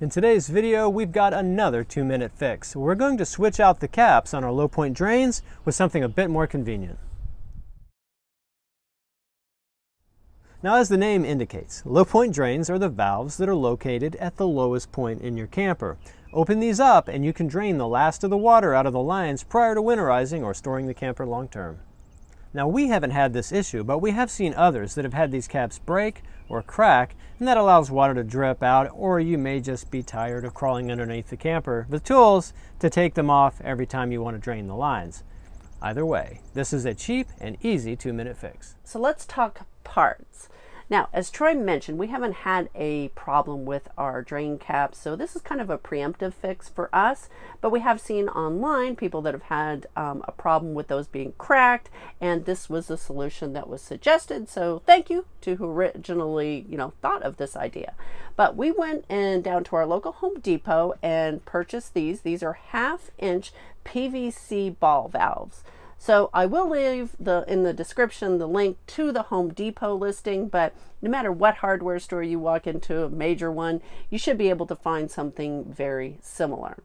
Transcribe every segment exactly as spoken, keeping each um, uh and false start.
In today's video, we've got another two-minute fix. We're going to switch out the caps on our low point drains with something a bit more convenient. Now, as the name indicates, low point drains are the valves that are located at the lowest point in your camper. Open these up and you can drain the last of the water out of the lines prior to winterizing or storing the camper long term. Now, we haven't had this issue, but we have seen others that have had these caps break or crack, and that allows water to drip out, or you may just be tired of crawling underneath the camper with tools to take them off every time you want to drain the lines. Either way, this is a cheap and easy two-minute fix. So let's talk parts. Now, as Troy mentioned, we haven't had a problem with our drain caps, so this is kind of a preemptive fix for us, but we have seen online people that have had um, a problem with those being cracked, and this was the solution that was suggested, so thank you to who originally, you know, thought of this idea. But we went and down to our local Home Depot and purchased these. These are half-inch P V C ball valves. So I will leave the in the description the link to the Home Depot listing, but no matter what hardware store you walk into, a major one, you should be able to find something very similar.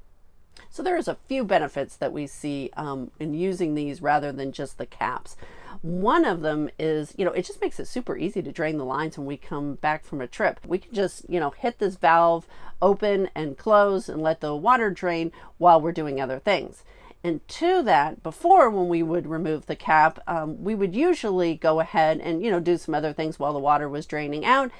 So there's a few benefits that we see um, in using these rather than just the caps. One of them is, you know, it just makes it super easy to drain the lines when we come back from a trip. We can just, you know, hit this valve open and close and let the water drain while we're doing other things. And to that, before when we would remove the cap, um, we would usually go ahead and, you know, do some other things while the water was draining out.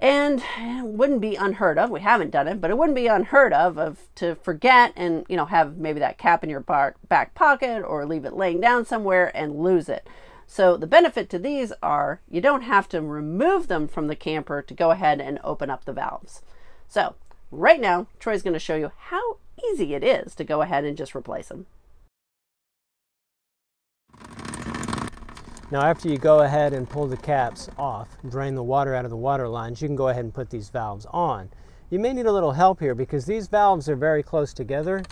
And it wouldn't be unheard of, we haven't done it, but it wouldn't be unheard of, of to forget and, you know, have maybe that cap in your back pocket or leave it laying down somewhere and lose it. So the benefit to these are you don't have to remove them from the camper to go ahead and open up the valves. So right now, Troy's going to show you how easy it is to go ahead and just replace them. Now, after you go ahead and pull the caps off, drain the water out of the water lines, you can go ahead and put these valves on. You may need a little help here because these valves are very close together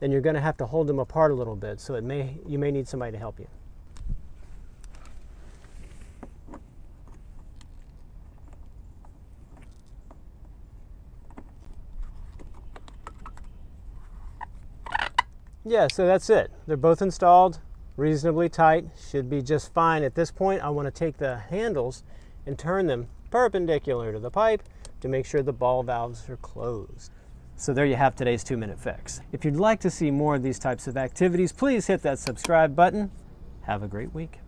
and you're going to have to hold them apart a little bit, so it may you may need somebody to help you. Yeah, so that's it. They're both installed. Reasonably tight, should be just fine. At this point, I want to take the handles and turn them perpendicular to the pipe to make sure the ball valves are closed. So there you have today's two-minute fix. If you'd like to see more of these types of activities, please hit that subscribe button. Have a great week.